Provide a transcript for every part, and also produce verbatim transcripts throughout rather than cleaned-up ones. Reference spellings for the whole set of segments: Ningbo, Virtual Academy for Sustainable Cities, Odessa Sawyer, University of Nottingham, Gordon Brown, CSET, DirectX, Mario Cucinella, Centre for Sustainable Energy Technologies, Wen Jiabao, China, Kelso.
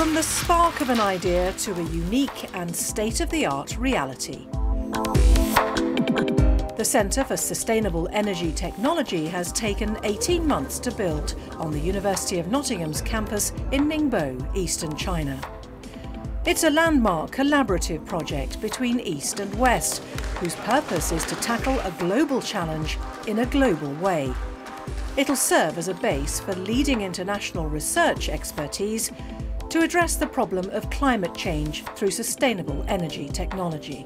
From the spark of an idea to a unique and state-of-the-art reality. The Centre for Sustainable Energy Technology has taken eighteen months to build on the University of Nottingham's campus in Ningbo, eastern China. It's a landmark collaborative project between East and West, whose purpose is to tackle a global challenge in a global way. It'll serve as a base for leading international research expertise to address the problem of climate change through sustainable energy technology.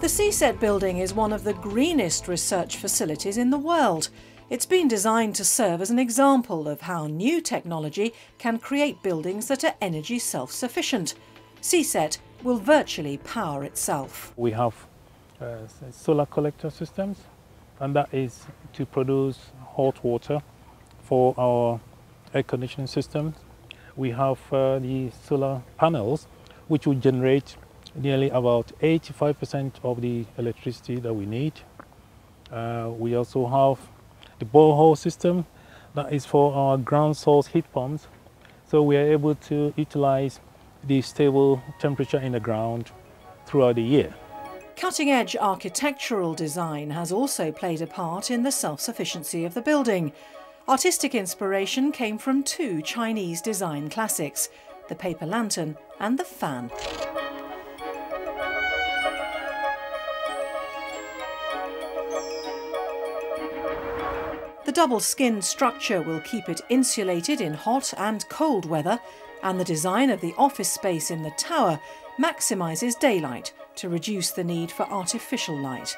The C SET building is one of the greenest research facilities in the world. It's been designed to serve as an example of how new technology can create buildings that are energy self-sufficient. C SET will virtually power itself. We have uh, solar collector systems, and that is to produce hot water for our air conditioning systems. We have uh, the solar panels, which will generate nearly about eighty-five percent of the electricity that we need. Uh, we also have the borehole system that is for our ground source heat pumps, so we are able to utilize the stable temperature in the ground throughout the year. Cutting-edge architectural design has also played a part in the self-sufficiency of the building. Artistic inspiration came from two Chinese design classics, the paper lantern and the fan. The double-skin structure will keep it insulated in hot and cold weather, and the design of the office space in the tower maximises daylight to reduce the need for artificial light.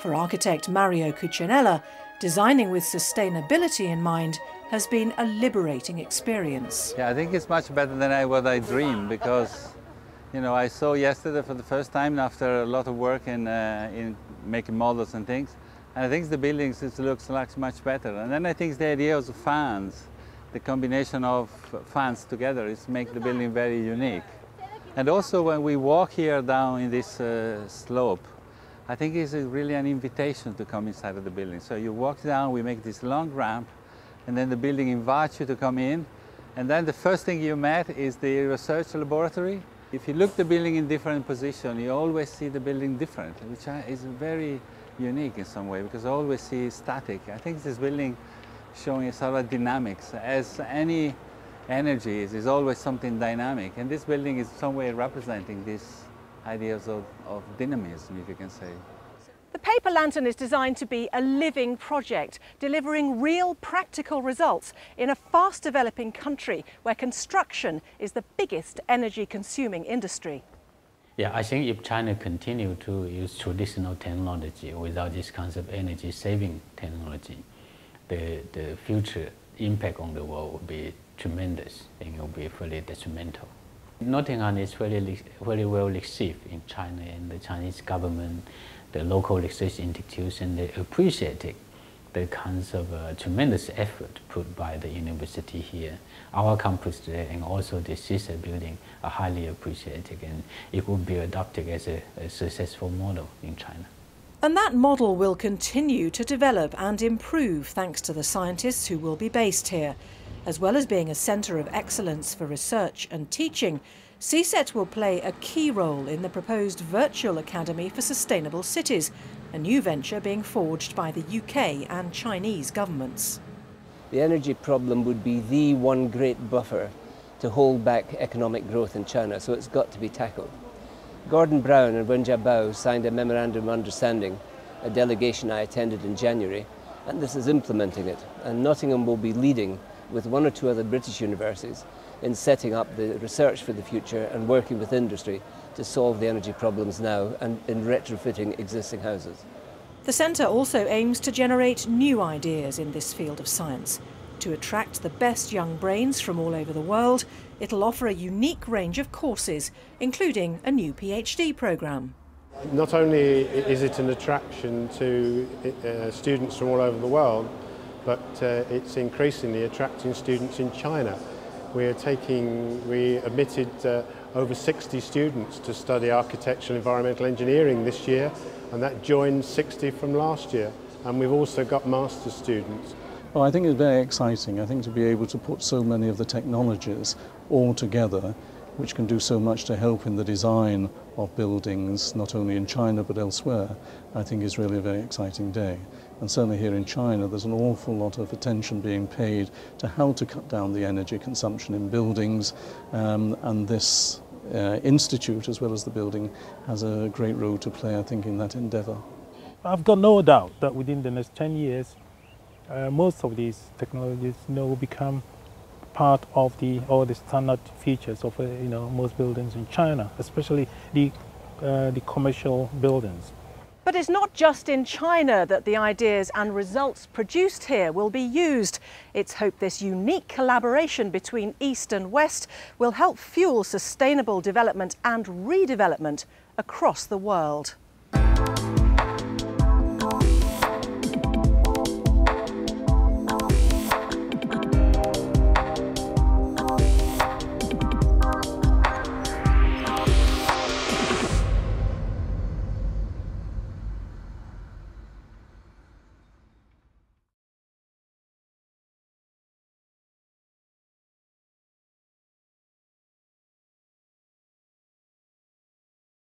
For architect Mario Cucinella, designing with sustainability in mind has been a liberating experience. Yeah, I think it's much better than I, what I dreamed, because you know, I saw yesterday for the first time after a lot of work in, uh, in making models and things, and I think the buildings it looks like much better. And then I think the idea of fans, the combination of fans together, is make the building very unique. And also when we walk here down in this uh, slope, I think it's really an invitation to come inside of the building. So you walk down, we make this long ramp, and then the building invites you to come in. And then the first thing you met is the research laboratory. If you look at the building in different position, you always see the building different, which is very unique in some way, because I always see static. I think this building showing sort of dynamics. As any energy is, is always something dynamic, and this building is some way representing these ideas of, of dynamism, if you can say. The paper lantern is designed to be a living project, delivering real practical results in a fast developing country where construction is the biggest energy consuming industry. Yeah, I think if China continues to use traditional technology without this concept of energy saving technology, the, the future impact on the world will be tremendous and it will be fairly detrimental. Nottingham is very, very well received in China, and the Chinese government, the local research institution, they appreciated the kinds of uh, tremendous effort put by the university here. Our campus today and also the C SET building are highly appreciated, and it will be adopted as a, a successful model in China. And that model will continue to develop and improve thanks to the scientists who will be based here. As well as being a centre of excellence for research and teaching, C SET will play a key role in the proposed Virtual Academy for Sustainable Cities, a new venture being forged by the U K and Chinese governments. The energy problem would be the one great buffer to hold back economic growth in China, so it's got to be tackled. Gordon Brown and Wen Jiabao signed a memorandum of understanding, a delegation I attended in January, and this is implementing it. And Nottingham will be leading with one or two other British universities in setting up the research for the future and working with industry to solve the energy problems now and in retrofitting existing houses. The centre also aims to generate new ideas in this field of science. To attract the best young brains from all over the world, it'll offer a unique range of courses, including a new PhD programme. Not only is it an attraction to uh, students from all over the world, but uh, it's increasingly attracting students in China. We're taking, we admitted uh, over sixty students to study architecture and environmental engineering this year, and that joined sixty from last year. and we've also got master's students. Well, I think it's very exciting, I think, to be able to put so many of the technologies all together, which can do so much to help in the design of buildings, not only in China but elsewhere, I think is really a very exciting day. And certainly here in China, there's an awful lot of attention being paid to how to cut down the energy consumption in buildings, um, and this uh, institute, as well as the building, has a great role to play, I think, in that endeavour. I've got no doubt that within the next ten years, uh, most of these technologies, you know, will become part of the all the standard features of uh, you know, most buildings in China, especially the uh, the commercial buildings. But it's not just in China that the ideas and results produced here will be used. It's hoped this unique collaboration between East and West will help fuel sustainable development and redevelopment across the world.